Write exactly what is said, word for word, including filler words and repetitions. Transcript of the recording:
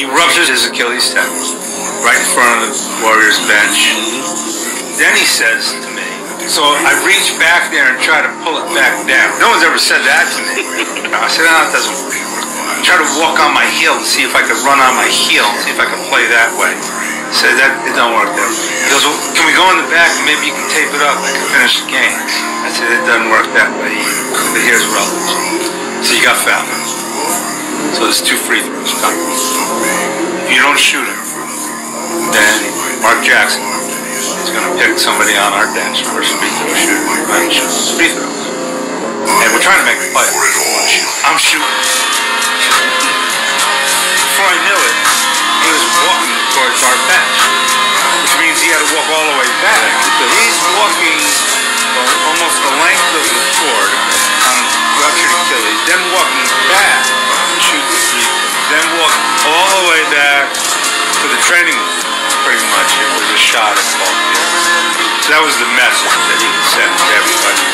he ruptures his Achilles tendon right in front of the Warriors bench. Then he says to me, so I reach back there and try to pull it back down. No one's ever said that to me. I said, no, it doesn't work. I try to walk on my heel to see if I could run on my heel, see if I could play that way. I said, that, it don't work that way. He goes, well, can we go in the back and maybe you can tape it up and I can finish the game? I said, it doesn't work that way either. But here's what I'll do. So you got fouled. So there's two free throws coming. If you don't shoot it, then Mark Jackson is going to pick somebody on our bench for a free throw shooter. We're going to shoot free throws. And we're trying to make the play. I'm shooting. Before I knew it, he was walking towards our bench, which means he had to walk all the way back. He's walking almost the length of the court on ruptured Achilles, then walking back to shoot the free throw, then walking all the way back to the training room. Pretty much, it was a shot at ball. So that was the message that he sent to everybody.